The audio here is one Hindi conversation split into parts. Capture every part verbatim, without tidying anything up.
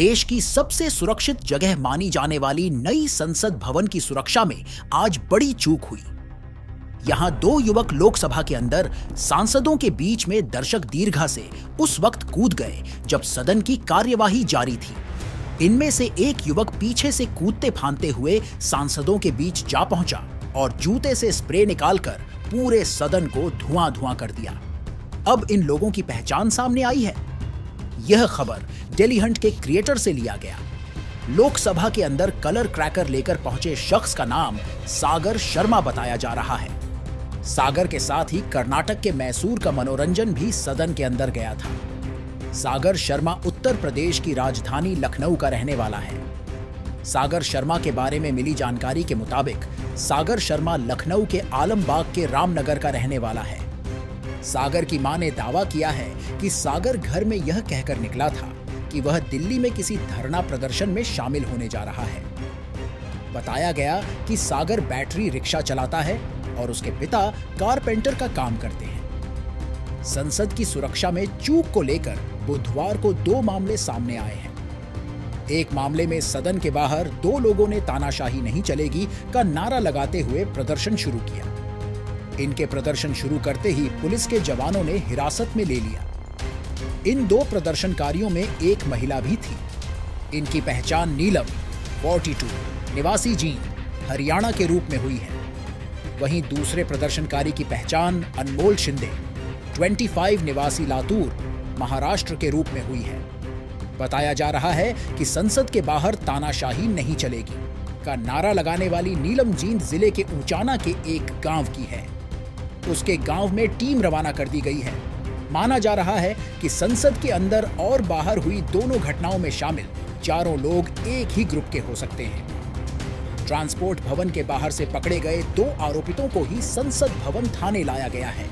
देश की सबसे सुरक्षित जगह मानी जाने वाली नई संसद भवन की सुरक्षा में आज बड़ी चूक हुई। यहां दो युवक लोकसभा के अंदर सांसदों के बीच में दर्शक दीर्घा से उस वक्त कूद गए जब सदन की कार्यवाही जारी थी। इनमें से एक युवक पीछे से कूदते फांदते हुए सांसदों के बीच जा पहुंचा और जूते से स्प्रे निकालकर पूरे सदन को धुआं धुआं कर दिया। अब इन लोगों की पहचान सामने आई है। यह खबर डेली हंट के क्रिएटर से लिया गया। लोकसभा के अंदर कलर क्रैकर लेकर पहुंचे शख्स का नाम सागर शर्मा बताया जा रहा है। सागर के साथ ही कर्नाटक के मैसूर का मनोरंजन भी सदन के अंदर गया था। सागर शर्मा उत्तर प्रदेश की राजधानी लखनऊ का रहने वाला है। सागर शर्मा के बारे में मिली जानकारी के मुताबिक सागर शर्मा लखनऊ के आलमबाग के रामनगर का रहने वाला है। सागर की मां ने दावा किया है कि सागर घर में यह कहकर निकला था कि वह दिल्ली में किसी धरना प्रदर्शन में शामिल होने जा रहा है। बताया गया कि सागर बैटरी रिक्शा चलाता है और उसके पिता कारपेंटर का काम करते हैं। संसद की सुरक्षा में चूक को लेकर बुधवार को दो मामले सामने आए हैं। एक मामले में सदन के बाहर दो लोगों ने तानाशाही नहीं चलेगी का नारा लगाते हुए प्रदर्शन शुरू किया। इनके प्रदर्शन शुरू करते ही पुलिस के जवानों ने हिरासत में ले लिया। इन दो प्रदर्शनकारियों में एक महिला भी थी। इनकी पहचान नीलम, बयालीस, निवासी जींद, हरियाणा के रूप में हुई है। वहीं दूसरे प्रदर्शनकारी की पहचान अनमोल शिंदे, पच्चीस, निवासी लातूर, महाराष्ट्र के रूप में हुई है। बताया जा रहा है कि संसद के बाहर तानाशाही नहीं चलेगी का नारा लगाने वाली नीलम जींद जिले के उचाना के एक गांव की है। उसके गांव में टीम रवाना कर दी गई है। माना जा रहा है कि संसद के अंदर और बाहर हुई दोनों घटनाओं में शामिल चारों लोग एक ही ग्रुप के हो सकते हैं। ट्रांसपोर्ट भवन के बाहर से पकड़े गए दो आरोपितों को ही संसद भवन थाने लाया गया है।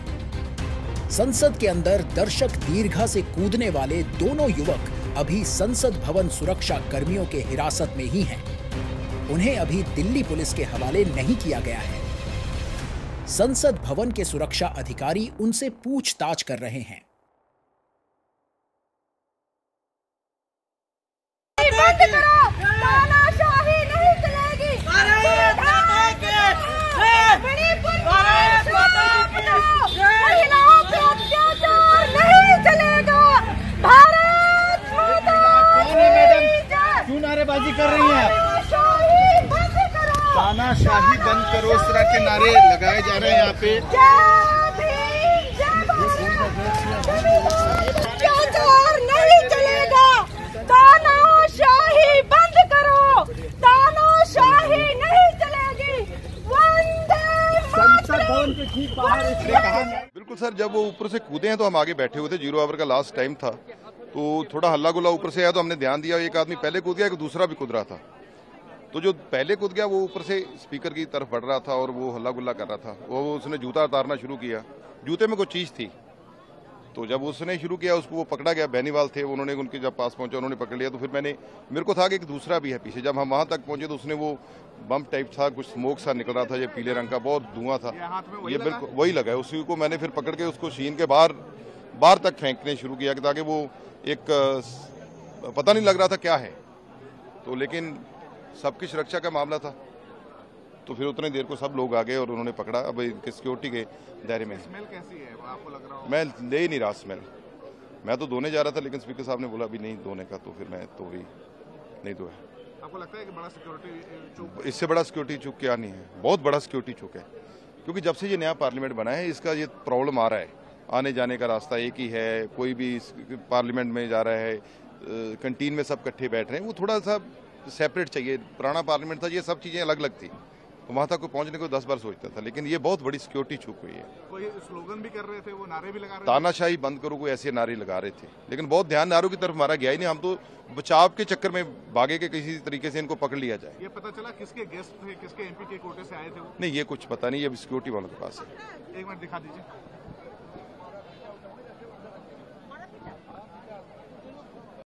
संसद के अंदर दर्शक दीर्घा से कूदने वाले दोनों युवक अभी संसद भवन सुरक्षा कर्मियों के हिरासत में ही हैं। उन्हें अभी दिल्ली पुलिस के हवाले नहीं किया गया है। संसद भवन के सुरक्षा अधिकारी उनसे पूछताछ कर रहे हैं। बंद करो, तानाशाही नहीं चलेगी। महिलाओं पे अत्याचार नहीं चलेगा। भारत माता की जय। क्यों नारेबाजी कर रही हैं आप? तानाशाही बंद करो, इस तरह के नारे लगाए जा रहे हैं यहाँ पे। अत्याचार नहीं चलेगा। तानाशाही बंद करो, तानाशाही नहीं चलेगी। वंदे मातरम। बिल्कुल सर, जब वो ऊपर से कूदे हैं तो हम आगे बैठे हुए थे। जीरो आवर का लास्ट टाइम था तो थोड़ा हल्ला गुल्ला ऊपर से आया तो हमने ध्यान दिया। एक आदमी पहले कूद गया, एक दूसरा भी कूद रहा था। तो जो पहले कूद गया वो ऊपर से स्पीकर की तरफ बढ़ रहा था और वो हल्ला गुल्ला कर रहा था। वो उसने जूता उतारना शुरू किया, जूते में कोई चीज़ थी। तो जब उसने शुरू किया उसको वो पकड़ा गया। बेनीवाल थे, उन्होंने उनके जब पास पहुंचा उन्होंने पकड़ लिया। तो फिर मैंने मेरे को था कि एक दूसरा भी है पीछे। जब हम वहाँ तक पहुँचे तो उसने वो बम टाइप था, कुछ स्मोक सा निकल रहा था, ये पीले रंग का, बहुत धुआं था। ये बिल्कुल वही लगा है। उसी को मैंने फिर पकड़ के उसको शीन के बाहर बाहर तक फेंकने शुरू किया ताकि वो एक पता नहीं लग रहा था क्या है। तो लेकिन सबकी सुरक्षा का मामला था तो फिर उतने देर को सब लोग आ गए और उन्होंने पकड़ा। अब इनके सिक्योरिटी के दायरे में। स्मेल कैसी है आपको लग रहा है? मैं ले ही नहीं रहा स्मेल। मैं तो धोने जा रहा था लेकिन स्पीकर साहब ने बोला अभी नहीं धोने का, तो फिर मैं तो ही नहीं धोया। आपको लगता है कि बड़ा सिक्योरिटी चूक? इससे बड़ा सिक्योरिटी चूक क्या नहीं है। बहुत बड़ा सिक्योरिटी चूक है क्योंकि जब से ये नया पार्लियामेंट बना है इसका ये प्रॉब्लम आ रहा है। आने जाने का रास्ता एक ही है, कोई भी पार्लियामेंट में जा रहा है, कंटीन में सब इकट्ठे बैठ रहे हैं। वो थोड़ा सा सेपरेट चाहिए। पुराना पार्लियामेंट था, ये सब चीज़ें अलग अलग थी तो वहाँ तक पहुँचने को दस बार सोचता था। लेकिन ये बहुत बड़ी सिक्योरिटी चूक हुई है। कोई स्लोगन भी कर रहे थे, वो नारे भी लगा रहे थे, तानाशाही बंद करो, कोई ऐसे नारे लगा रहे थे। लेकिन बहुत ध्यान नारों की तरफ मारा गया ही नहीं। हम तो बचाव के चक्कर में भागे के किसी तरीके से इनको पकड़ लिया जाए। ये पता चला किसके गेस्ट थे, किसके एमपी के कोटे से आए थे? नहीं, ये कुछ पता नहीं, ये सिक्योरिटी वालों के पास है। एक मिनट दिखा दीजिए।